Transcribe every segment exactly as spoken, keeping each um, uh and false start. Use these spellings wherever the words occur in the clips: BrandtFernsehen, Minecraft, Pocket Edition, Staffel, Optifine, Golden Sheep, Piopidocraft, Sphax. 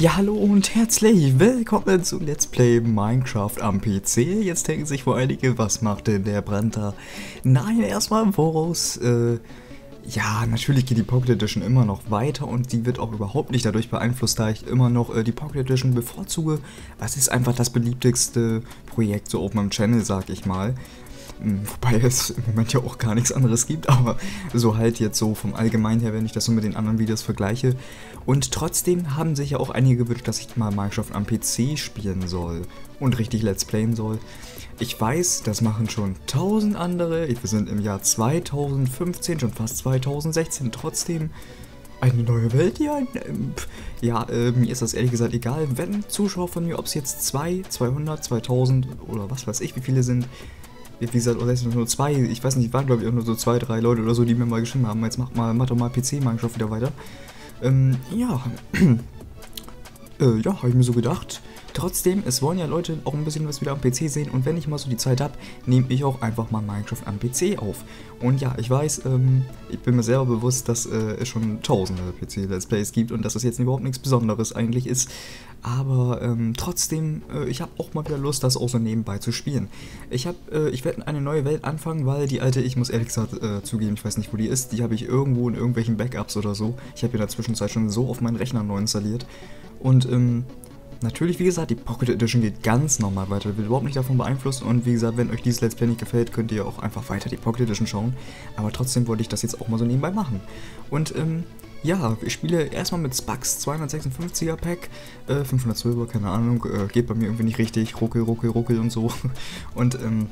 Ja, hallo und herzlich willkommen zu Let's Play Minecraft am P C. Jetzt denken sich wohl einige, was macht denn der Brand da? Nein, erstmal im Voraus, äh, ja, natürlich geht die Pocket Edition immer noch weiter und die wird auch überhaupt nicht dadurch beeinflusst, da ich immer noch äh, die Pocket Edition bevorzuge. Was ist einfach das beliebteste Projekt so auf meinem Channel, sag ich mal. Wobei es im Moment ja auch gar nichts anderes gibt, aber so halt jetzt so vom Allgemeinen her, wenn ich das so mit den anderen Videos vergleiche. Und trotzdem haben sich ja auch einige gewünscht, dass ich mal Minecraft am P C spielen soll und richtig Let's Playen soll. Ich weiß, das machen schon tausend andere, wir sind im Jahr zweitausendfünfzehn, schon fast zweitausendsechzehn, trotzdem eine neue Welt, ja, ja äh, mir ist das ehrlich gesagt egal, wenn Zuschauer von mir, ob es jetzt zwei, zweihundert, zweitausend oder was weiß ich, wie viele sind. Wie gesagt, oder nur zwei, ich weiß nicht, waren glaube ich auch nur so zwei, drei Leute oder so, die mir mal geschrieben haben. Jetzt macht mal, macht doch mal P C Minecraft wieder weiter. Ähm, ja. äh, ja, habe ich mir so gedacht. Trotzdem, es wollen ja Leute auch ein bisschen was wieder am P C sehen. Und wenn ich mal so die Zeit habe, nehme ich auch einfach mal Minecraft am P C auf. Und ja, ich weiß, ähm, ich bin mir selber bewusst, dass äh, es schon tausende P C-Let's Plays gibt und dass das jetzt überhaupt nichts Besonderes eigentlich ist. Aber ähm, trotzdem, äh, ich habe auch mal wieder Lust, das auch so nebenbei zu spielen. Ich habe, äh, ich werde eine neue Welt anfangen, weil die alte, ich muss ehrlich gesagt äh, zugeben, ich weiß nicht, wo die ist. Die habe ich irgendwo in irgendwelchen Backups oder so. Ich habe in der Zwischenzeit schon so auf meinen Rechner neu installiert. Und, ähm... natürlich, wie gesagt, die Pocket Edition geht ganz normal weiter, wird überhaupt nicht davon beeinflusst und wie gesagt, wenn euch dieses Let's Play nicht gefällt, könnt ihr auch einfach weiter die Pocket Edition schauen, aber trotzdem wollte ich das jetzt auch mal so nebenbei machen. Und ähm, ja, ich spiele erstmal mit Sphax, zweihundertsechsundfünfziger Pack, äh, fünfhundert Silber, keine Ahnung, äh, geht bei mir irgendwie nicht richtig, ruckel, ruckel, ruckel und so. Und ähm,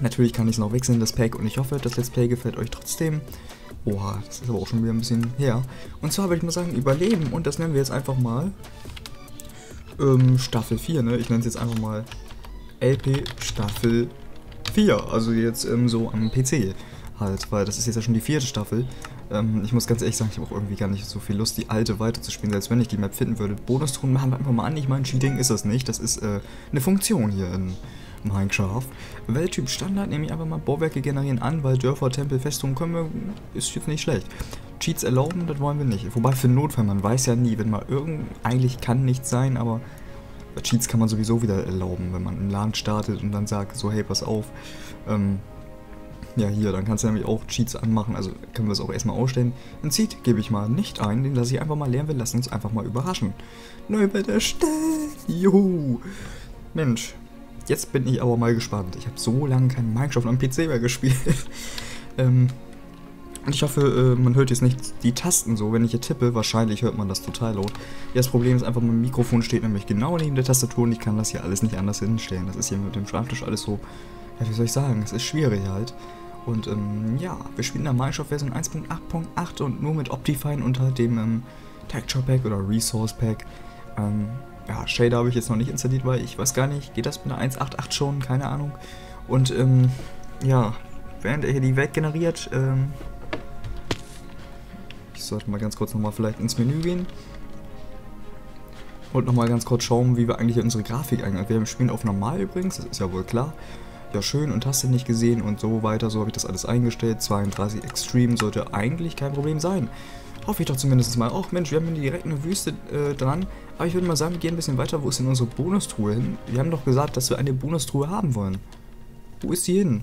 natürlich kann ich es noch wechseln, das Pack, und ich hoffe, das Let's Play gefällt euch trotzdem. Oha, das ist aber auch schon wieder ein bisschen her. Und zwar würde ich mal sagen, Überleben, und das nennen wir jetzt einfach mal Ähm, Staffel vier, ne? Ich nenne es jetzt einfach mal L P Staffel vier, also jetzt ähm, so am P C halt, weil das ist jetzt ja schon die vierte Staffel. Ähm, ich muss ganz ehrlich sagen, ich habe auch irgendwie gar nicht so viel Lust, die alte weiterzuspielen, selbst wenn ich die Map finden würde. Bonus-Truhen machen wir einfach mal an, ich meine, Cheating ist das nicht, das ist äh, eine Funktion hier in Minecraft. Welttyp Standard, nehme ich einfach mal Bauwerke generieren an, weil Dörfer, Tempel, Festungen können wir, ist jetzt nicht schlecht. Cheats erlauben, das wollen wir nicht. Wobei für Notfall, man weiß ja nie, wenn mal irgend... eigentlich kann nichts sein, aber Cheats kann man sowieso wieder erlauben, wenn man im LAN startet und dann sagt, so hey, pass auf. Ähm, ja hier, dann kannst du nämlich auch Cheats anmachen, also können wir es auch erstmal ausstellen. Ein Cheat gebe ich mal nicht ein, den lasse ich einfach mal lernen, wir lassen uns einfach mal überraschen. Neu wird erstellt, juhu. Mensch, jetzt bin ich aber mal gespannt. Ich habe so lange kein Minecraft am P C mehr gespielt. ähm... Und ich hoffe, man hört jetzt nicht die Tasten so, wenn ich hier tippe, wahrscheinlich hört man das total laut. Ja, das Problem ist einfach, mein Mikrofon steht nämlich genau neben der Tastatur und ich kann das hier alles nicht anders hinstellen. Das ist hier mit dem Schreibtisch alles so, ja wie soll ich sagen, es ist schwierig halt. Und ähm, ja, wir spielen in der Minecraft-Version eins Punkt acht Punkt acht und nur mit Optifine unter dem ähm, Texture Pack oder Resource Pack. Ähm, ja, Shader habe ich jetzt noch nicht installiert, weil ich weiß gar nicht, geht das mit der eins Punkt acht Punkt acht schon, keine Ahnung. Und ähm, ja, während er hier die Welt generiert, ähm... ich sollte mal ganz kurz nochmal vielleicht ins Menü gehen und nochmal ganz kurz schauen, wie wir eigentlich unsere Grafik eigentlich. Wir spielen auf normal übrigens, das ist ja wohl klar. Ja, schön und hast du nicht gesehen und so weiter, so habe ich das alles eingestellt. zweiunddreißig Extreme sollte eigentlich kein Problem sein. Hoffe ich doch zumindest mal. Och Mensch, wir haben hier direkt eine Wüste äh, dran. Aber ich würde mal sagen, wir gehen ein bisschen weiter. Wo ist denn unsere Bonustruhe hin? Wir haben doch gesagt, dass wir eine Bonustruhe haben wollen. Wo ist sie hin?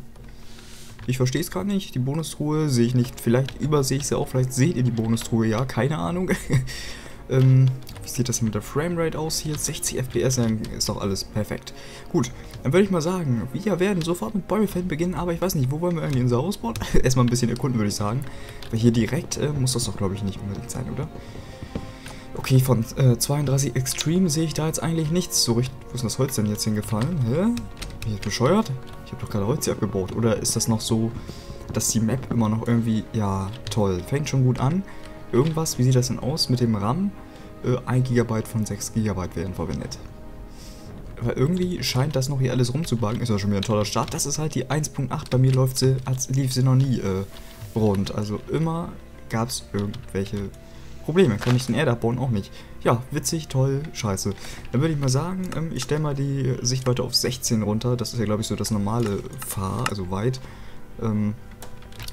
Ich verstehe es gar nicht, die Bonustruhe sehe ich nicht, vielleicht übersehe ich sie auch, vielleicht seht ihr die Bonustruhe, ja, keine Ahnung. ähm, wie sieht das mit der Framerate aus hier? sechzig F P S, dann ist doch alles perfekt. Gut, dann würde ich mal sagen, wir werden sofort mit Bäumefällen beginnen, aber ich weiß nicht, wo wollen wir eigentlich unser Haus bauen? Erstmal ein bisschen erkunden, würde ich sagen. Weil hier direkt äh, muss das doch, glaube ich, nicht unbedingt sein, oder? Okay, von äh, zweiunddreißig Extreme sehe ich da jetzt eigentlich nichts so richtig. Wo ist denn das Holz denn jetzt hingefallen? Hä? Bin ich bescheuert? Ich habe doch gerade Holz hier abgebaut. Oder ist das noch so, dass die Map immer noch irgendwie... ja, toll. Fängt schon gut an. Irgendwas, wie sieht das denn aus mit dem RAM? Äh, ein Gigabyte von sechs Gigabyte werden verwendet. Aber irgendwie scheint das noch hier alles rumzubagen. Ist ja schon wieder ein toller Start. Das ist halt die eins Punkt acht. Bei mir läuft sie, als lief sie noch nie äh, rund. Also immer gab es irgendwelche Probleme. Kann ich den Erd abbauen? Auch nicht. Ja, witzig, toll, scheiße. Dann würde ich mal sagen, ähm, ich stelle mal die Sichtweite auf sechzehn runter. Das ist ja, glaube ich, so das normale Fahr, also weit. Ähm,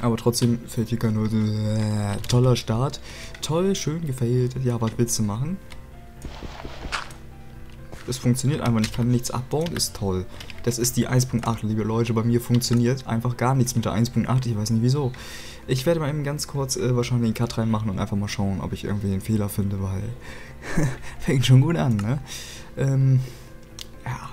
aber trotzdem fällt hier kein... Äh, toller Start. Toll, schön gefällt. Ja, was willst du machen? Das funktioniert einfach nicht. Ich kann nichts abbauen. Ist toll. Das ist die eins Punkt acht, liebe Leute. Bei mir funktioniert einfach gar nichts mit der eins Punkt acht. Ich weiß nicht wieso. Ich werde mal eben ganz kurz äh, wahrscheinlich den Cut reinmachen und einfach mal schauen, ob ich irgendwie einen Fehler finde, weil fängt schon gut an, ne? Ähm, ja.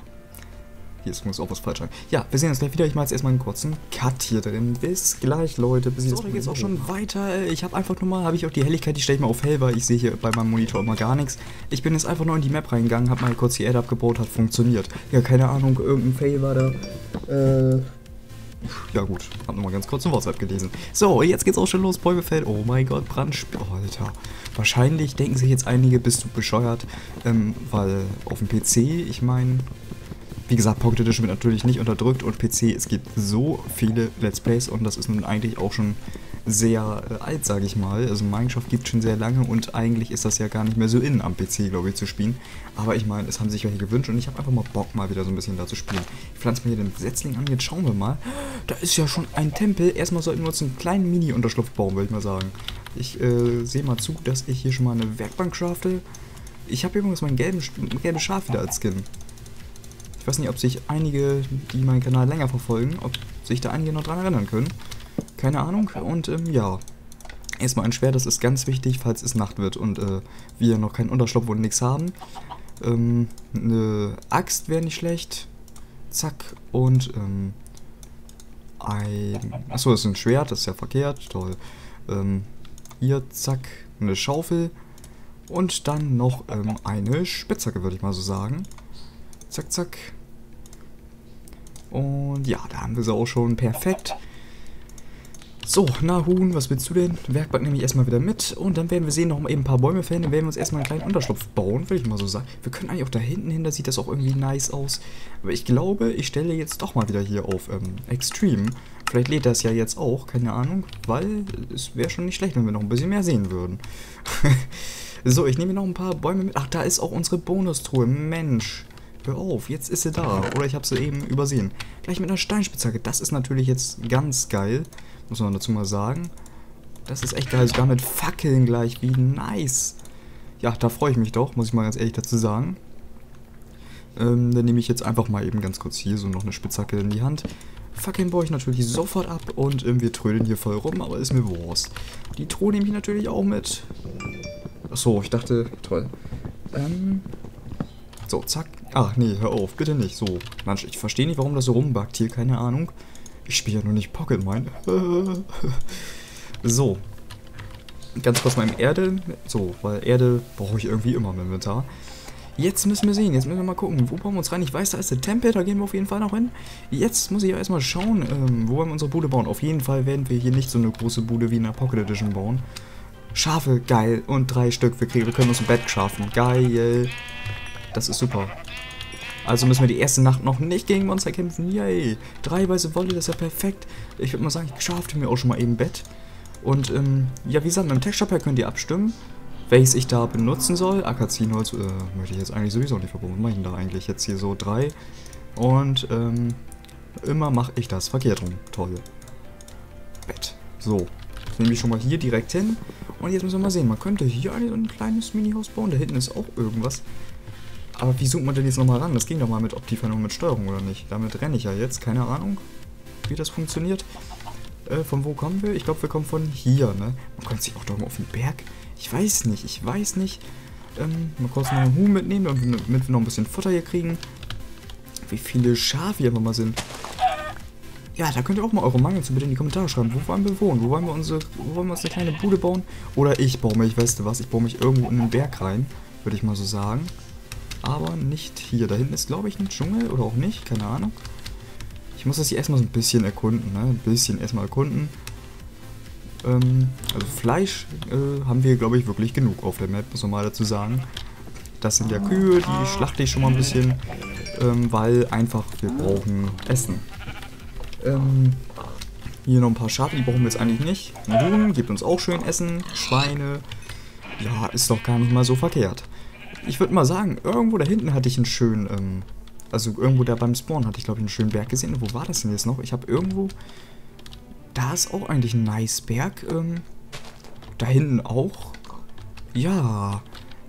Jetzt muss auch was falsch sein. Ja, wir sehen uns gleich wieder. Ich mache jetzt erstmal einen kurzen Cut hier drin. Bis gleich, Leute. Bis so, da geht es auch schon weiter. Ich habe einfach nur mal, habe ich auch die Helligkeit, die stelle ich mal auf hell, weil ich sehe hier bei meinem Monitor immer gar nichts. Ich bin jetzt einfach nur in die Map reingegangen, habe mal kurz die Erde abgebaut, hat funktioniert. Ja, keine Ahnung, irgendein Fail war da. Äh... Ja gut, hab nochmal ganz kurz eine WhatsApp gelesen. So, jetzt geht's auch schon los, Bäume fällt. Oh mein Gott, Brandspiel. Oh, Alter. Wahrscheinlich denken sich jetzt einige, bist du bescheuert. Ähm, weil auf dem P C, ich meine... Wie gesagt, Pocket Edition wird natürlich nicht unterdrückt und P C, es gibt so viele Let's Plays und das ist nun eigentlich auch schon sehr äh, alt, sage ich mal. Also Minecraft gibt es schon sehr lange und eigentlich ist das ja gar nicht mehr so in am P C, glaube ich, zu spielen. Aber ich meine, es haben sich welche gewünscht und ich habe einfach mal Bock, mal wieder so ein bisschen da zu spielen. Ich pflanze mir hier den Setzling an, jetzt schauen wir mal. Da ist ja schon ein Tempel. Erstmal sollten wir uns einen kleinen Mini-Unterschlupf bauen, würde ich mal sagen. Ich äh, sehe mal zu, dass ich hier schon mal eine Werkbank crafte. Ich habe übrigens meinen gelben, gelben Schaf wieder als Skin. Ich weiß nicht, ob sich einige, die meinen Kanal länger verfolgen, ob sich da einige noch dran erinnern können. Keine Ahnung. Und ähm, ja, erstmal ein Schwert, das ist ganz wichtig, falls es Nacht wird und äh, wir noch keinen Unterschlupf und nichts haben. Ähm, eine Axt wäre nicht schlecht. Zack. Und ähm, ein... Achso, das ist ein Schwert, das ist ja verkehrt. Toll. Ähm, hier, zack, eine Schaufel. Und dann noch ähm, eine Spitzhacke, würde ich mal so sagen. Zack, zack. Und ja, da haben wir sie auch schon. Perfekt. So, na Huhn, was willst du denn? Werkbank nehme ich erstmal wieder mit. Und dann werden wir sehen, noch eben ein paar Bäume fällen. Dann werden wir uns erstmal einen kleinen Unterschlupf bauen, würde ich mal so sagen. Wir können eigentlich auch da hinten hin, da sieht das auch irgendwie nice aus. Aber ich glaube, ich stelle jetzt doch mal wieder hier auf ähm, Extreme. Vielleicht lädt das ja jetzt auch, keine Ahnung. Weil es wäre schon nicht schlecht, wenn wir noch ein bisschen mehr sehen würden. So, ich nehme noch ein paar Bäume mit. Ach, da ist auch unsere Bonustruhe. Mensch. Hör auf, jetzt ist sie da. Oder ich habe sie eben übersehen. Gleich mit einer Steinspitzhacke. Das ist natürlich jetzt ganz geil. Muss man dazu mal sagen. Das ist echt geil. Sogar mit Fackeln gleich. Wie nice. Ja, da freue ich mich doch. Muss ich mal ganz ehrlich dazu sagen. Ähm, dann nehme ich jetzt einfach mal eben ganz kurz hier so noch eine Spitzhacke in die Hand. Fackeln baue ich natürlich sofort ab. Und ähm, wir trödeln hier voll rum. Aber ist mir Wurst. Die Truhe nehme ich natürlich auch mit. Achso, ich dachte... Toll. Ähm... So, zack. Ach, nee, hör auf, bitte nicht. So, Mensch, ich verstehe nicht, warum das so rumbackt hier, keine Ahnung. Ich spiele ja nur nicht Pocket Mine. So. Ganz kurz mal im Erde. So, weil Erde brauche ich irgendwie immer im Inventar. Jetzt müssen wir sehen, jetzt müssen wir mal gucken, wo bauen wir uns rein? Ich weiß, da ist der Tempel, da gehen wir auf jeden Fall noch hin. Jetzt muss ich aber erstmal schauen, ähm, wo wollen wir unsere Bude bauen. Auf jeden Fall werden wir hier nicht so eine große Bude wie in der Pocket Edition bauen. Schafe, geil. Und drei Stück, wir, kriegen, wir können uns ein Bett schaffen. Geil. Das ist super. Also müssen wir die erste Nacht noch nicht gegen Monster kämpfen. Yay. Drei weiße Wolle, das ist ja perfekt. Ich würde mal sagen, ich schaffte mir auch schon mal eben Bett. Und, ähm, ja, wie gesagt, mit dem Texture-Pack könnt ihr abstimmen, welches ich da benutzen soll. Akazinholz, äh, möchte ich jetzt eigentlich sowieso nicht verbrauchen. Was mache ich denn da eigentlich? Jetzt hier so drei. Und, ähm, immer mache ich das verkehrt rum. Toll. Bett. So. Das nehme ich schon mal hier direkt hin. Und jetzt müssen wir mal sehen. Man könnte hier ein kleines Mini-Haus bauen. Da hinten ist auch irgendwas. Aber wie zoomt man denn jetzt nochmal ran? Das ging doch mal mit Optifine und mit Steuerung, oder nicht? Damit renne ich ja jetzt. Keine Ahnung, wie das funktioniert. Äh, von wo kommen wir? Ich glaube, wir kommen von hier, ne? Man kommt sich auch doch mal auf den Berg. Ich weiß nicht, ich weiß nicht. Ähm, mal kurz noch einen Huhn mitnehmen, damit wir noch ein bisschen Futter hier kriegen. Wie viele Schafe hier immer mal sind. Ja, da könnt ihr auch mal eure Meinung zu bitte in die Kommentare schreiben. Wo wollen wir wohnen? Wo wollen wir, unsere, wo wollen wir uns eine kleine Bude bauen? Oder ich baue mich, weißt du was? Ich baue mich irgendwo in den Berg rein, würde ich mal so sagen. Aber nicht hier. Da hinten ist, glaube ich, ein Dschungel oder auch nicht. Keine Ahnung. Ich muss das hier erstmal so ein bisschen erkunden. Ne? Ein bisschen erstmal erkunden. Ähm, also Fleisch äh, haben wir, glaube ich, wirklich genug auf der Map, muss man mal dazu sagen. Das sind ja Kühe, die schlachte ich schon mal ein bisschen. Ähm, weil einfach wir brauchen Essen. Ähm, hier noch ein paar Schafe, die brauchen wir jetzt eigentlich nicht. Ein Huhn gibt uns auch schön Essen. Schweine. Ja, ist doch gar nicht mal so verkehrt. Ich würde mal sagen, irgendwo da hinten hatte ich einen schönen, ähm, also irgendwo da beim Spawn hatte ich, glaube ich, einen schönen Berg gesehen. Wo war das denn jetzt noch? Ich habe irgendwo, da ist auch eigentlich ein nice Berg, ähm, da hinten auch. Ja,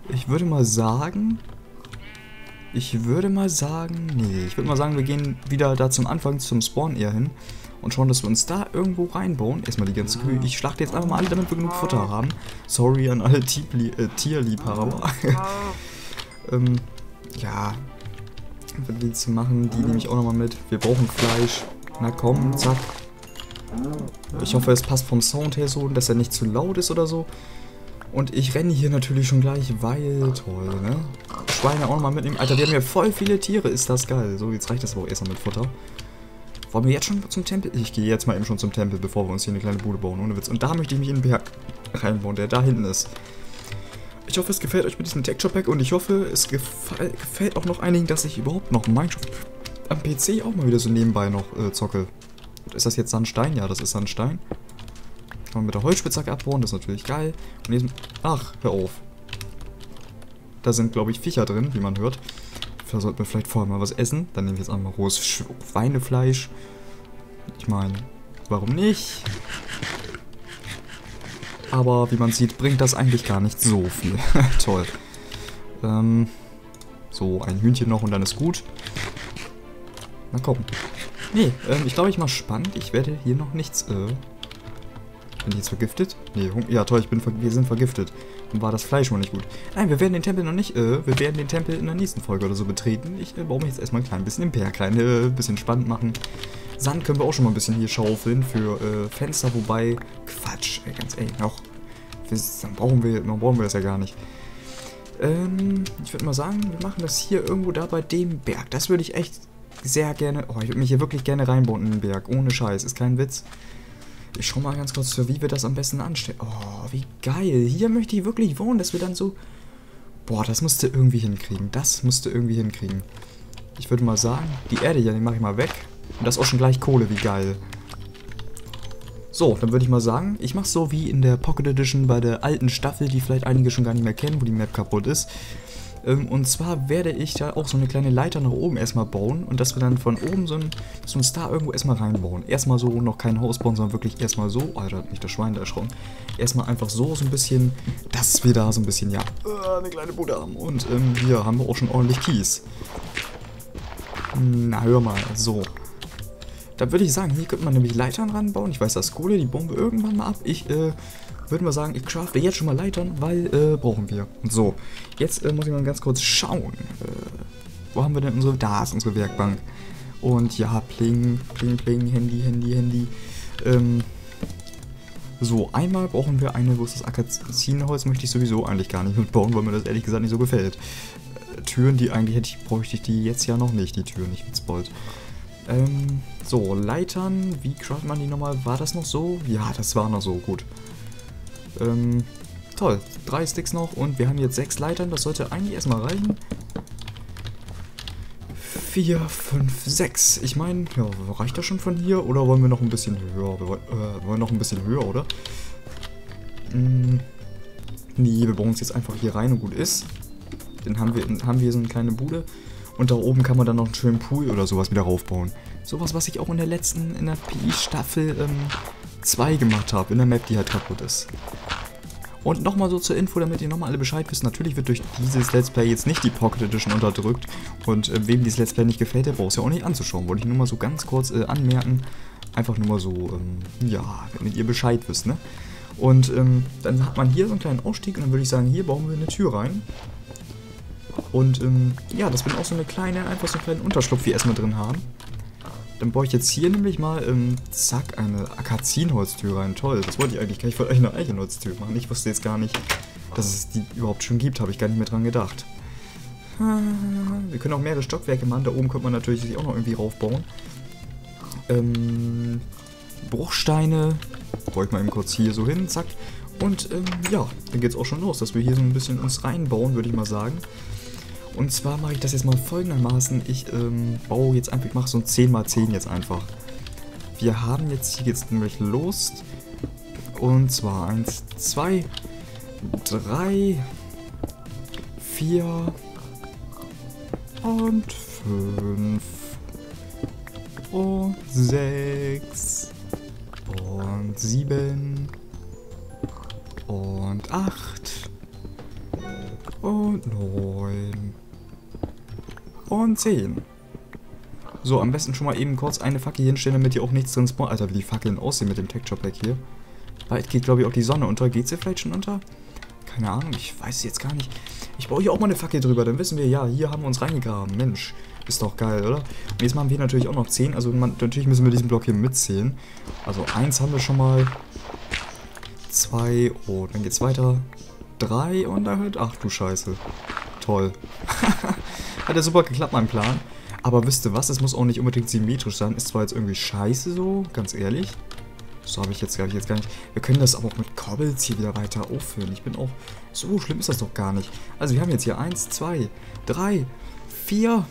ich würde mal sagen, Ich würde mal sagen, nee, ich würde mal sagen, wir gehen wieder da zum Anfang, zum Spawn eher hin und schauen, dass wir uns da irgendwo reinbauen. Erstmal die ganze Kühe. Ich schlachte jetzt einfach mal alle, damit wir genug Futter haben. Sorry an alle äh, Tierliebhaber. ähm, ja, was willst du machen? Die nehme ich auch nochmal mit. Wir brauchen Fleisch. Na komm, zack. Ich hoffe, es passt vom Sound her so, dass er nicht zu laut ist oder so. Und ich renne hier natürlich schon gleich, weil toll, ne? Schweine auch nochmal mitnehmen. Alter, wir haben hier voll viele Tiere. Ist das geil. So, jetzt reicht das aber auch erstmal mit Futter. Wollen wir jetzt schon zum Tempel? Ich gehe jetzt mal eben schon zum Tempel, bevor wir uns hier eine kleine Bude bauen. Ohne Witz. Und da möchte ich mich in den Berg reinbauen, der da hinten ist. Ich hoffe, es gefällt euch mit diesem Texture Pack. Und ich hoffe, es gefällt auch noch einigen, dass ich überhaupt noch Minecraft am P C auch mal wieder so nebenbei noch äh, zocke. Ist das jetzt Sandstein? Ja, das ist Sandstein. Kann man mit der Holzspitzhacke abbauen, das ist natürlich geil. Und jetzt, ach, hör auf. Da sind, glaube ich, Viecher drin, wie man hört. Da sollten wir vielleicht vorher mal was essen. Dann nehmen wir jetzt einmal rohes Schweinefleisch. Ich meine, warum nicht? Aber wie man sieht, bringt das eigentlich gar nicht so viel. Toll. Ähm, so, ein Hühnchen noch und dann ist gut. Na komm. Nee, ähm, ich glaube, ich mache spannend. Ich werde hier noch nichts... Äh, Bin ich jetzt vergiftet? Nee, ja toll, ich bin wir sind vergiftet. Dann war das Fleisch mal nicht gut. Nein, wir werden den Tempel noch nicht, äh, wir werden den Tempel in der nächsten Folge oder so betreten. Ich äh, baue mich jetzt erstmal ein klein bisschen im Berg rein, äh, bisschen spannend machen. Sand können wir auch schon mal ein bisschen hier schaufeln für äh, Fenster, wobei, Quatsch, ey, ganz ehrlich, noch, dann brauchen wir, noch brauchen wir das ja gar nicht. Ähm, ich würde mal sagen, wir machen das hier irgendwo da bei dem Berg. Das würde ich echt sehr gerne, oh, ich würde mich hier wirklich gerne reinbauen in den Berg, ohne Scheiß, ist kein Witz. Ich schau mal ganz kurz, wie wir das am besten anstellen. Oh, wie geil. Hier möchte ich wirklich wohnen, dass wir dann so... Boah, das musst du irgendwie hinkriegen. Das musst du irgendwie hinkriegen. Ich würde mal sagen, die Erde hier, die mache ich mal weg. Und das ist auch schon gleich Kohle, wie geil. So, dann würde ich mal sagen, ich mache so wie in der Pocket Edition bei der alten Staffel, die vielleicht einige schon gar nicht mehr kennen, wo die Map kaputt ist. Und zwar werde ich da auch so eine kleine Leiter nach oben erstmal bauen und dass wir dann von oben so ein, so ein Star irgendwo erstmal reinbauen. Erstmal so, noch kein Haus bauen, sondern wirklich erstmal so, oh, da hat mich das Schwein da erschrocken, erstmal einfach so, so ein bisschen, dass wir da so ein bisschen, ja, eine kleine Bude haben. Und ähm, hier haben wir auch schon ordentlich Kies. Na, hör mal, so. Da würde ich sagen, hier könnte man nämlich Leitern ranbauen. Ich weiß, das ist Kohle, die bauen wir irgendwann mal ab. Ich, äh... würde mal sagen, ich crafte jetzt schon mal Leitern, weil äh, brauchen wir. Und so, jetzt äh, muss ich mal ganz kurz schauen. Äh, wo haben wir denn unsere... Da ist unsere Werkbank. Und ja, pling, pling, pling, Handy, Handy, Handy. Ähm, so, einmal brauchen wir eine, wo ist das Akazienholz? Möchte ich sowieso eigentlich gar nicht mitbauen, weil mir das ehrlich gesagt nicht so gefällt. Äh, Türen, die eigentlich hätte ich, bräuchte ich die jetzt ja noch nicht, die Türen, ich bin's bald. Ähm, so, Leitern, wie craftet man die nochmal? War das noch so? Ja, das war noch so, gut. Ähm, toll, drei Sticks noch und wir haben jetzt sechs Leitern, das sollte eigentlich erstmal reichen. Vier, fünf, sechs. Ich meine, ja, reicht das schon von hier oder wollen wir noch ein bisschen höher? Wir wollen, äh, wollen noch ein bisschen höher, oder? Hm, nee, wir bauen uns jetzt einfach hier rein und gut ist. Dann haben wir, haben wir so eine kleine Bude und da oben kann man dann noch einen schönen Pool oder sowas wieder raufbauen. Sowas, was ich auch in der letzten, in der P I-Staffel, ähm... zwei gemacht habe in der Map, die halt kaputt ist. Und nochmal so zur Info, damit ihr nochmal alle Bescheid wisst, natürlich wird durch dieses Let's Play jetzt nicht die Pocket Edition unterdrückt und äh, wem dieses Let's Play nicht gefällt, der braucht es ja auch nicht anzuschauen. Wollte ich nur mal so ganz kurz äh, anmerken, einfach nur mal so, ähm, ja, damit ihr Bescheid wisst, ne? Und ähm, dann hat man hier so einen kleinen Ausstieg und dann würde ich sagen, hier bauen wir eine Tür rein. Und ähm, ja, das wird auch so eine kleine, einfach so einen kleinen Unterschlupf hier erstmal drin haben. Dann baue ich jetzt hier nämlich mal, ähm, zack, eine Akazienholztür rein. Toll, das wollte ich eigentlich gar nicht. Ich wollte eigentlich eine Eichenholztür machen. Ich wusste jetzt gar nicht, dass es die überhaupt schon gibt. Habe ich gar nicht mehr dran gedacht. Wir können auch mehrere Stockwerke machen. Da oben könnte man natürlich sich auch noch irgendwie raufbauen. Ähm, Bruchsteine. Brauche ich mal eben kurz hier so hin, zack. Und, ähm, ja, dann geht's auch schon los, dass wir hier so ein bisschen uns reinbauen, würde ich mal sagen. Und zwar mache ich das jetzt mal folgendermaßen, ich ähm, baue jetzt einfach, ich mache so ein zehn mal zehn jetzt einfach. Wir haben jetzt, hier geht es nämlich los. Und zwar eins, zwei, drei, vier und fünf und sechs und sieben und acht und neun und zehn. So, am besten schon mal eben kurz eine Fackel hier hinstellen, damit hier auch nichts drin spawnt. Alter, wie die Fackeln aussehen mit dem Texture Pack hier. Bald geht, glaube ich, auch die Sonne unter. Geht sie vielleicht schon unter? Keine Ahnung, ich weiß jetzt gar nicht. Ich baue hier auch mal eine Fackel drüber, dann wissen wir, ja, hier haben wir uns reingegraben. Mensch, ist doch geil, oder? Und jetzt machen wir natürlich auch noch zehn. Also man, natürlich müssen wir diesen Block hier mitzählen. Also eins haben wir schon mal. zwei, oh, dann geht's weiter. drei und dann hört, ach du Scheiße. Toll. Hat ja super geklappt, mein Plan. Aber wisst ihr was, es muss auch nicht unbedingt symmetrisch sein. Ist zwar jetzt irgendwie scheiße so, ganz ehrlich. So habe ich jetzt, glaube ich, jetzt gar nicht. Wir können das aber auch mit Cobbles hier wieder weiter aufhören. Ich bin auch... So schlimm ist das doch gar nicht. Also wir haben jetzt hier eins, zwei, drei, vier...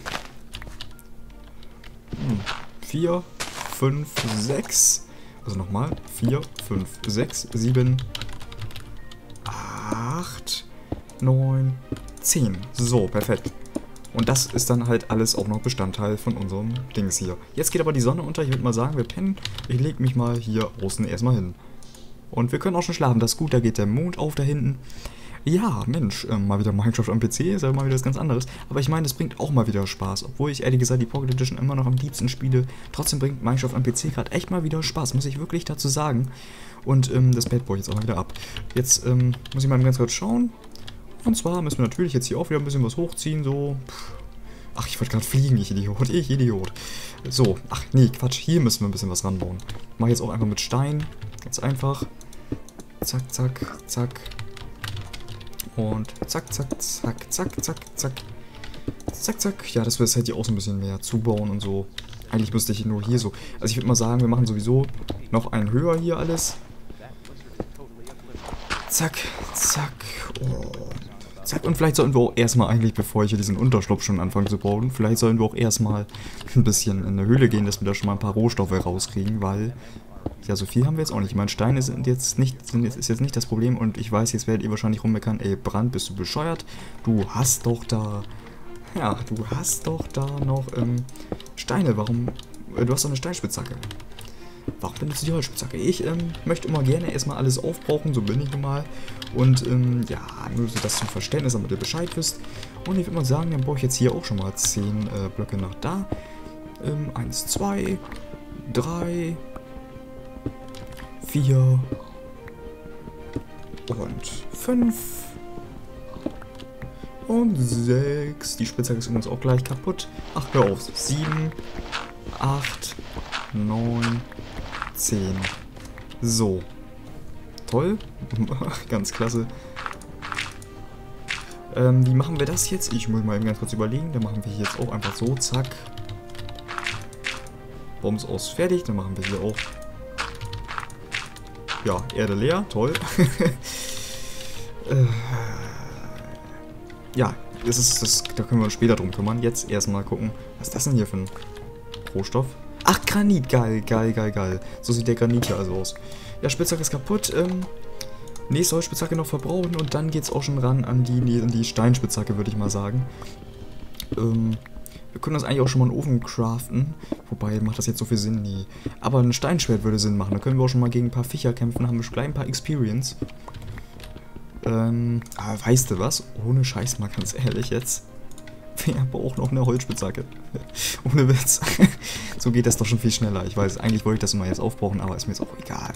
vier, fünf, sechs... Also nochmal, vier, fünf, sechs, sieben, acht, neun, zehn. So, perfekt. Und das ist dann halt alles auch noch Bestandteil von unserem Dings hier. Jetzt geht aber die Sonne unter. Ich würde mal sagen, wir pennen. Ich lege mich mal hier außen erstmal hin. Und wir können auch schon schlafen. Das ist gut, da geht der Mond auf da hinten. Ja, Mensch, äh, mal wieder Minecraft am P C, ist ja mal wieder was ganz anderes. Aber ich meine, das bringt auch mal wieder Spaß. Obwohl ich ehrlich gesagt die Pocket Edition immer noch am liebsten spiele, trotzdem bringt Minecraft am P C gerade echt mal wieder Spaß, muss ich wirklich dazu sagen. Und ähm, das Bad Boy jetzt auch mal wieder ab. Jetzt ähm, muss ich mal ganz kurz schauen. Und zwar müssen wir natürlich jetzt hier auch wieder ein bisschen was hochziehen, so... Puh. Ach, ich wollte gerade fliegen, ich Idiot, ich Idiot. So, ach nee, Quatsch, hier müssen wir ein bisschen was ranbauen. Mach jetzt auch einfach mit Stein, ganz einfach. Zack, zack, zack. Und zack, zack, zack, zack, zack, zack, zack, zack. Ja, dass wir das halt hier auch so ein bisschen mehr zubauen und so. Eigentlich müsste ich nur hier so... Also ich würde mal sagen, wir machen sowieso noch einen höher hier alles. Zack, zack, oh. Zack, und vielleicht sollten wir auch erstmal eigentlich, bevor ich hier diesen Unterschlupf schon anfangen zu bauen, vielleicht sollten wir auch erstmal ein bisschen in eine Höhle gehen, dass wir da schon mal ein paar Rohstoffe rauskriegen, weil... Ja, so viel haben wir jetzt auch nicht. Ich meine, Steine sind jetzt nicht, sind jetzt, ist jetzt nicht das Problem. Und ich weiß, jetzt werdet ihr wahrscheinlich rummeckern. Ey, Brand, bist du bescheuert? Du hast doch da... Ja, du hast doch da noch ähm, Steine. Warum... Äh, du hast doch eine Steinspitzhacke. Warum benutzt du die Holzspitzhacke? Ich ähm, möchte immer gerne erstmal alles aufbrauchen. So bin ich nun mal. Und ähm, ja, nur so das zum Verständnis, damit ihr Bescheid wisst. Und ich würde mal sagen, dann brauche ich jetzt hier auch schon mal zehn äh, Blöcke nach da. Ähm, eins, zwei, drei... vier und fünf und sechs. Die Spitzhacke ist übrigens auch gleich kaputt. Ach, hör auf. sieben, acht, neun, zehn. So. Toll. Ganz klasse. Ähm, wie machen wir das jetzt? Ich muss mal eben ganz kurz überlegen. Dann machen wir hier jetzt auch einfach so. Zack. Bums aus. Fertig. Dann machen wir hier auch. Ja, Erde leer, toll. äh, ja, das ist, das, da können wir uns später drum kümmern. Jetzt erstmal gucken, was ist das denn hier für ein Rohstoff? Ach, Granit, geil, geil, geil, geil. So sieht der Granit hier also aus. Ja, Spitzhacke ist kaputt. Ähm, nächste Holzspitzhacke noch verbrauchen und dann geht's auch schon ran an die, an die Steinspitzhacke, würde ich mal sagen. Ähm... Wir können das eigentlich auch schon mal einen Ofen craften. Wobei, macht das jetzt so viel Sinn? Nee. Aber ein Steinschwert würde Sinn machen. Da können wir auch schon mal gegen ein paar Viecher kämpfen. Da haben wir schon gleich ein paar Experience. Ähm, aber weißt du was? Ohne Scheiß mal ganz ehrlich jetzt. Wir brauchen auch eine Holzspitzhacke. Ohne Witz. So geht das doch schon viel schneller. Ich weiß, eigentlich wollte ich das immer jetzt aufbrauchen, aber ist mir jetzt auch egal.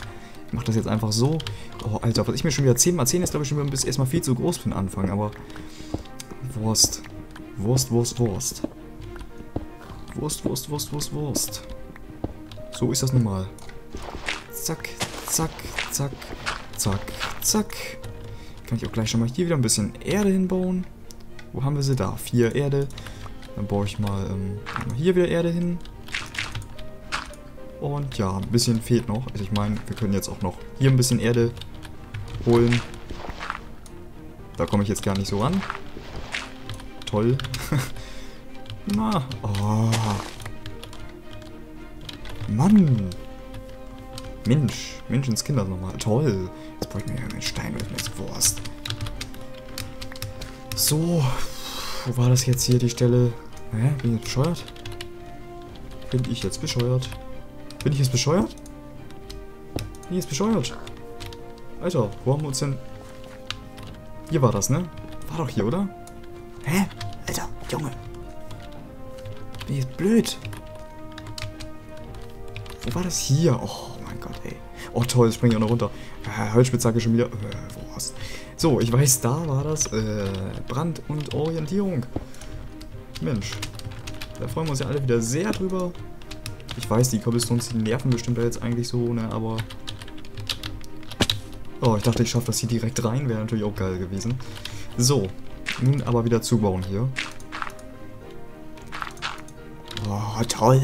Ich mache das jetzt einfach so. Oh, Alter, was ich mir schon wieder zehn mal zehn ist, glaube ich, schon wieder ein bisschen erstmal viel zu groß für den Anfang. Aber Wurst. Wurst, Wurst, Wurst. Wurst, Wurst, Wurst, Wurst, Wurst. So ist das nun mal. Zack, zack, zack, zack, zack. Kann ich auch gleich schon mal hier wieder ein bisschen Erde hinbauen. Wo haben wir sie? Da, vier Erde. Dann baue ich mal ähm, hier wieder Erde hin. Und ja, ein bisschen fehlt noch. Also ich meine, wir können jetzt auch noch hier ein bisschen Erde holen. Da komme ich jetzt gar nicht so ran. Toll. Na, oh. Mann. Mensch, Mensch ins Kinder nochmal. Toll. Jetzt brauche ich mir ja einen Stein mit jetzt Wurst. So. Wo war das jetzt hier, die Stelle? Hä? Bin ich jetzt bescheuert? Bin ich jetzt bescheuert? Bin ich jetzt bescheuert? Bin ich jetzt bescheuert? Alter, wo haben wir uns denn... Hier war das, ne? War doch hier, oder? Hä? Alter, Junge. Bin ich jetzt blöd? Wo war das hier? Oh mein Gott, ey. Oh toll, jetzt springe ich auch noch runter. Äh, Holzspitzhacke schon wieder. Äh, wo war's? So, ich weiß, da war das. Äh, Brand und Orientierung. Mensch. Da freuen wir uns ja alle wieder sehr drüber. Ich weiß, die Cobblestones, die nerven bestimmt da jetzt eigentlich so, ne, aber... Oh, ich dachte, ich schaffe das hier direkt rein. Wäre natürlich auch geil gewesen. So, nun aber wieder zubauen hier. Oh, toll.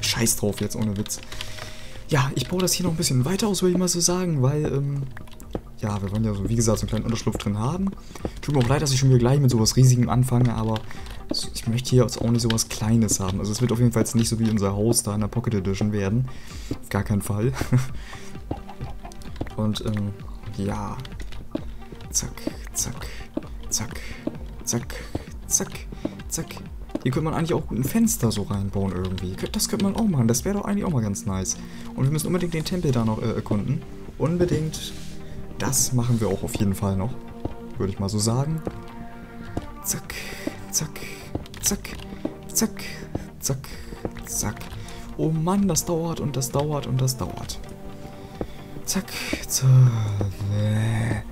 Scheiß drauf jetzt, ohne Witz. Ja, ich baue das hier noch ein bisschen weiter aus, würde ich mal so sagen, weil, ähm... ja, wir wollen ja, so, wie gesagt, so einen kleinen Unterschlupf drin haben. Tut mir auch leid, dass ich schon wieder gleich mit sowas Riesigem anfange, aber ich möchte hier jetzt auch nicht sowas Kleines haben. Also es wird auf jeden Fall jetzt nicht so wie unser Haus da in der Pocket Edition werden. Auf gar keinen Fall. Und, ähm, ja. Zack, zack, zack, zack, zack, zack. Hier könnte man eigentlich auch ein Fenster so reinbauen irgendwie. Das könnte man auch machen. Das wäre doch eigentlich auch mal ganz nice. Und wir müssen unbedingt den Tempel da noch äh, erkunden. Unbedingt. Das machen wir auch auf jeden Fall noch. Würde ich mal so sagen. Zack, zack, zack, zack, zack, zack. Oh Mann, das dauert und das dauert und das dauert. Zack, zack. Nee.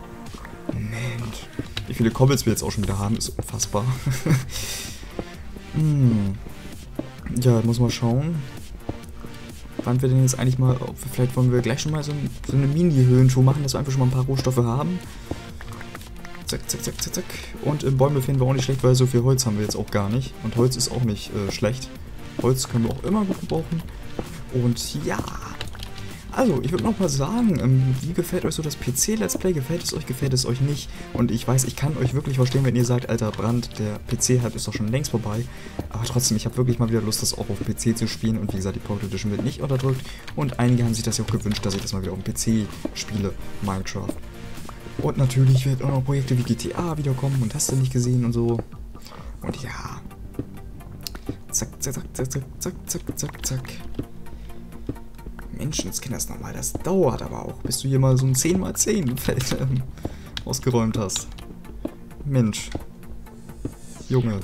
Mensch. Wie viele Cobbles wir jetzt auch schon wieder haben, ist unfassbar. hm. Ja, muss mal schauen. Wann wir denn jetzt eigentlich mal, ob wir, vielleicht wollen wir gleich schon mal so, ein, so eine Mini-Höhlenshow machen, dass wir einfach schon mal ein paar Rohstoffe haben. Zack, zack, zack, zack, zack. Und äh, Bäume finden wir auch nicht schlecht, weil so viel Holz haben wir jetzt auch gar nicht. Und Holz ist auch nicht äh, schlecht. Holz können wir auch immer gut gebrauchen. Und ja. Also, ich würde noch mal sagen, ähm, wie gefällt euch so das P C-Let's Play? Gefällt es euch, gefällt es euch nicht? Und ich weiß, ich kann euch wirklich verstehen, wenn ihr sagt, alter Brand, der P C-Hype ist doch schon längst vorbei. Aber trotzdem, ich habe wirklich mal wieder Lust, das auch auf P C zu spielen. Und wie gesagt, die Pocket Edition wird nicht unterdrückt. Und einige haben sich das ja auch gewünscht, dass ich das mal wieder auf dem P C spiele, Minecraft. Und natürlich wird auch noch Projekte wie G T A wiederkommen und hast du nicht gesehen und so. Und ja. Zack, zack, zack, zack, zack, zack, zack, zack. Menschenskinder, das nochmal, das dauert aber auch, bis du hier mal so ein zehn mal zehn Feld ähm, ausgeräumt hast. Mensch. Junge.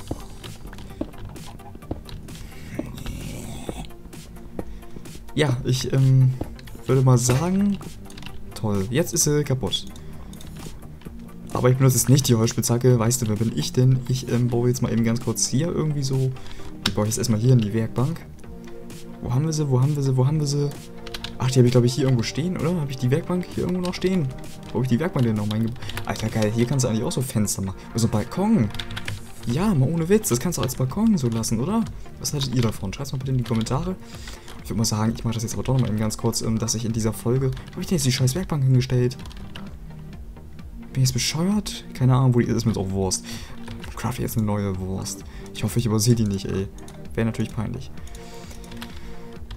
Ja, ich ähm, würde mal sagen, toll, jetzt ist sie kaputt. Aber ich benutze jetzt nicht die Holzspitzhacke, weißt du, wer bin ich denn? Ich ähm, baue jetzt mal eben ganz kurz hier irgendwie so. Ich baue jetzt erstmal hier in die Werkbank. Wo haben wir sie, wo haben wir sie, wo haben wir sie? Ach, die habe ich, glaube ich, hier irgendwo stehen, oder? Habe ich die Werkbank hier irgendwo noch stehen? Wo habe ich die Werkbank denn noch reingebracht? Alter, geil, hier kannst du eigentlich auch so Fenster machen. Oder so ein Balkon. Ja, mal ohne Witz, das kannst du als Balkon so lassen, oder? Was haltet ihr davon? Schreibt mal bitte in die Kommentare. Ich würde mal sagen, ich mache das jetzt aber doch nochmal eben ganz kurz, dass ich in dieser Folge... Wo habe ich denn jetzt die scheiß Werkbank hingestellt? Bin ich jetzt bescheuert? Keine Ahnung, wo die ist, ist mir jetzt auch Wurst. Ich crafte jetzt eine neue Wurst. Ich hoffe, ich übersehe die nicht, ey. Wäre natürlich peinlich.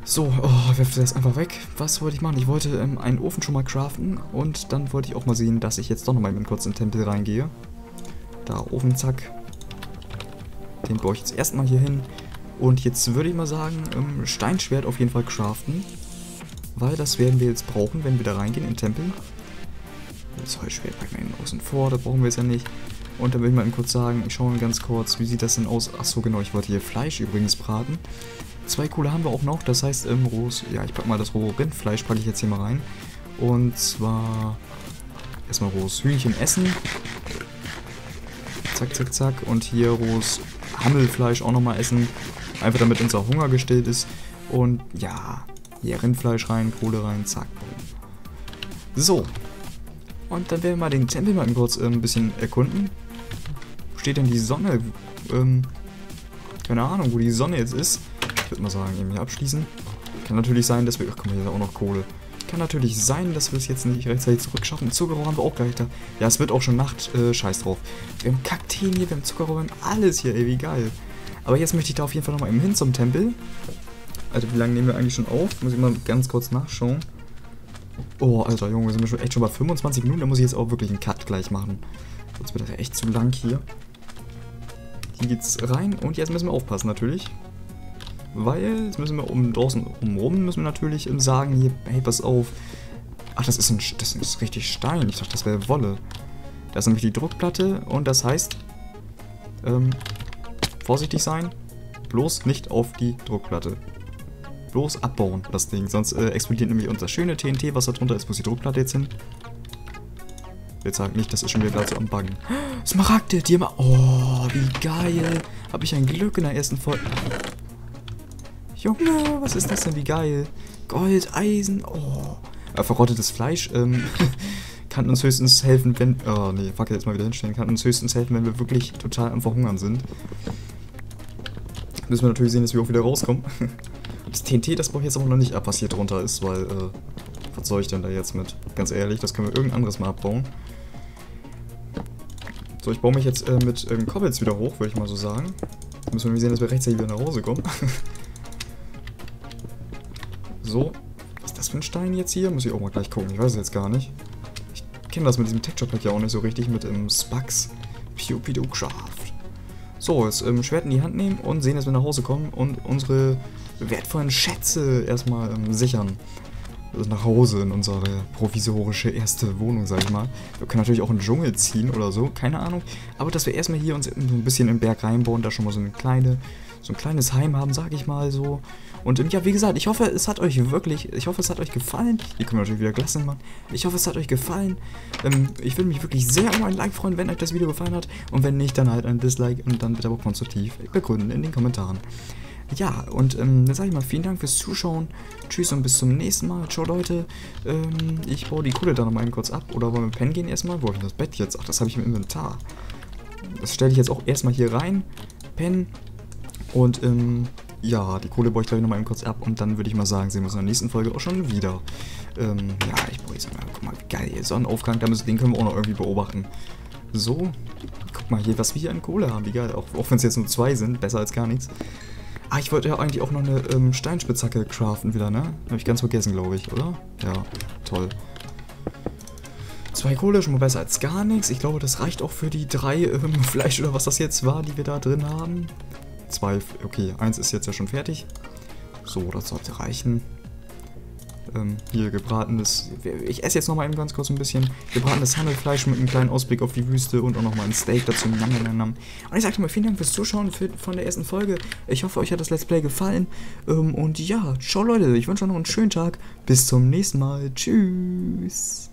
So, oh, werft das einfach weg. Was wollte ich machen? Ich wollte ähm, einen Ofen schon mal craften und dann wollte ich auch mal sehen, dass ich jetzt doch nochmal kurz in den Tempel reingehe. Da, Ofen, zack. Den baue ich jetzt erstmal hier hin. Und jetzt würde ich mal sagen, ähm, Steinschwert auf jeden Fall craften. Weil das werden wir jetzt brauchen, wenn wir da reingehen in den Tempel. Das Holzschwert packen wir außen vor, da brauchen wir es ja nicht. Und dann würde ich mal kurz sagen, ich schaue mal ganz kurz, wie sieht das denn aus? Achso, genau, ich wollte hier Fleisch übrigens braten. Zwei Kohle haben wir auch noch, das heißt, ähm, rohes, ja, ich packe mal das rohe Rindfleisch, packe ich jetzt hier mal rein. Und zwar erstmal rohes Hühnchen essen. Zack, zack, zack. Und hier rohes Hammelfleisch auch nochmal essen. Einfach damit unser Hunger gestillt ist. Und ja, hier Rindfleisch rein, Kohle rein, zack. So. Und dann werden wir mal den Tempel mal kurz äh, ein bisschen erkunden. Steht denn die Sonne? Ähm, keine Ahnung, wo die Sonne jetzt ist. Ich würde mal sagen, eben hier abschließen. Kann natürlich sein, dass wir... Ach, guck mal, hier ist auch noch Kohle. Kann natürlich sein, dass wir es jetzt nicht rechtzeitig zurückschaffen. Zuckerrohr haben wir auch gleich da. Ja, es wird auch schon Nacht. Äh, scheiß drauf. Wir haben Kakteen hier, wir haben Zuckerrohr, wir haben alles hier, ey, wie geil. Aber jetzt möchte ich da auf jeden Fall nochmal eben hin zum Tempel. Alter, wie lange nehmen wir eigentlich schon auf? Muss ich mal ganz kurz nachschauen. Oh, Alter, Junge, sind wir schon echt schon bei fünfundzwanzig Minuten. Da muss ich jetzt auch wirklich einen Cut gleich machen. Sonst wird das ja echt zu lang hier. Hier geht's rein und jetzt müssen wir aufpassen natürlich. Weil, jetzt müssen wir um draußen umrum, müssen wir natürlich sagen, hier, hey, pass auf. Ach, das ist ein, das ist richtig Stein. Ich dachte, das wäre Wolle. Das ist nämlich die Druckplatte und das heißt, ähm, vorsichtig sein. bloß nicht auf die Druckplatte. Bloß abbauen, das Ding. Sonst äh, explodiert nämlich unser schöne T N T, was da drunter ist. Muss die Druckplatte jetzt hin? Jetzt sag nicht, das ist schon wieder dazu am Baggen. Smaragde, die immer... Oh, wie geil. Habe ich ein Glück in der ersten Folge. Junge, was ist das denn? Wie geil. Gold, Eisen. Oh. Äh, verrottetes Fleisch. Ähm, kann uns höchstens helfen, wenn... Oh, nee, fuck, jetzt mal wieder hinstellen. Kann uns höchstens helfen, wenn wir wirklich total am Verhungern sind. Müssen wir natürlich sehen, dass wir auch wieder rauskommen. Das T N T, das brauche ich jetzt aber noch nicht ab, was hier drunter ist, weil... Äh, was soll ich denn da jetzt mit? Ganz ehrlich, das können wir irgendein anderes mal abbauen. So, ich baue mich jetzt äh, mit ähm, Cobbles wieder hoch, würde ich mal so sagen. Müssen wir nämlich sehen, dass wir rechtzeitig wieder nach Hause kommen. So, was ist das für ein Stein jetzt hier? Muss ich auch mal gleich gucken, ich weiß es jetzt gar nicht. Ich kenne das mit diesem Texture-Pack ja auch nicht so richtig, mit dem ähm, Sphax. Piopidocraft. So, jetzt ähm, Schwert in die Hand nehmen und sehen, dass wir nach Hause kommen und unsere wertvollen Schätze erstmal ähm, sichern. Also nach Hause in unsere provisorische erste Wohnung, sag ich mal. Wir können natürlich auch in den Dschungel ziehen oder so, keine Ahnung. Aber dass wir erstmal hier uns so ein bisschen im Berg reinbauen, da schon mal so, eine kleine, so ein kleines Heim haben, sag ich mal so. Und ja, wie gesagt, ich hoffe, es hat euch wirklich, ich hoffe, es hat euch gefallen. Hier können wir natürlich wieder Klassen machen. Ich hoffe, es hat euch gefallen. Ähm, ich würde mich wirklich sehr um ein Like freuen, wenn euch das Video gefallen hat. Und wenn nicht, dann halt ein Dislike und dann bitte aber konstruktiv begründen in den Kommentaren. Ja, und ähm, dann sage ich mal vielen Dank fürs Zuschauen. Tschüss und bis zum nächsten Mal. Ciao, Leute. Ähm, ich baue die Kohle da nochmal kurz ab. Oder wollen wir pennen gehen erstmal? Wo habe ich das Bett jetzt? Ach, das habe ich im Inventar. Das stelle ich jetzt auch erstmal hier rein. Pennen. Und ähm, ja, die Kohle baue ich gleich nochmal kurz ab. Und dann würde ich mal sagen, sehen wir uns in der nächsten Folge auch schon wieder. Ähm, ja, ich baue jetzt mal. Guck mal, wie geil. Sonnenaufgang, den können wir auch noch irgendwie beobachten. So. Guck mal hier, was wir hier an Kohle haben. Wie geil. Auch, auch wenn es jetzt nur zwei sind. Besser als gar nichts. Ah, ich wollte ja eigentlich auch noch eine ähm, Steinspitzhacke craften wieder, ne? Habe ich ganz vergessen, glaube ich, oder? Ja, toll. Zwei Kohle, schon mal besser als gar nichts. Ich glaube, das reicht auch für die drei ähm, Fleisch oder was das jetzt war, die wir da drin haben. Zwei, okay, eins ist jetzt ja schon fertig. So, das sollte reichen. Ähm, hier gebratenes, ich esse jetzt nochmal eben ganz kurz ein bisschen, gebratenes Handelfleisch mit einem kleinen Ausblick auf die Wüste und auch nochmal ein Steak dazu. Und ich sage mal vielen Dank fürs Zuschauen für, von der ersten Folge. Ich hoffe, euch hat das Let's Play gefallen. Ähm, und ja, ciao Leute, ich wünsche euch noch einen schönen Tag. Bis zum nächsten Mal. Tschüss.